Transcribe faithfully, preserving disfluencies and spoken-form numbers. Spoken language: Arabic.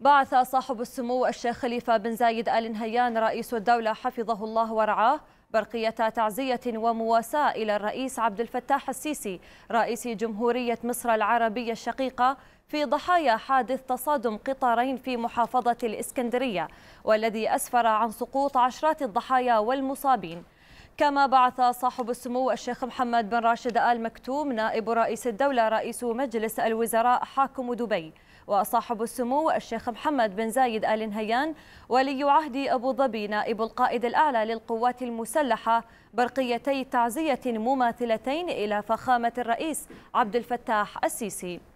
بعث صاحب السمو الشيخ خليفة بن زايد آل نهيان رئيس الدولة حفظه الله ورعاه برقية تعزية ومواساة إلى الرئيس عبد الفتاح السيسي رئيس جمهورية مصر العربية الشقيقة في ضحايا حادث تصادم قطارين في محافظة الإسكندرية، والذي أسفر عن سقوط عشرات الضحايا والمصابين. كما بعث صاحب السمو الشيخ محمد بن راشد آل مكتوم نائب رئيس الدولة رئيس مجلس الوزراء حاكم دبي، وصاحب السمو الشيخ محمد بن زايد آل نهيان ولي عهد أبو ظبي نائب القائد الأعلى للقوات المسلحة برقيتي تعزية مماثلتين إلى فخامة الرئيس عبد الفتاح السيسي.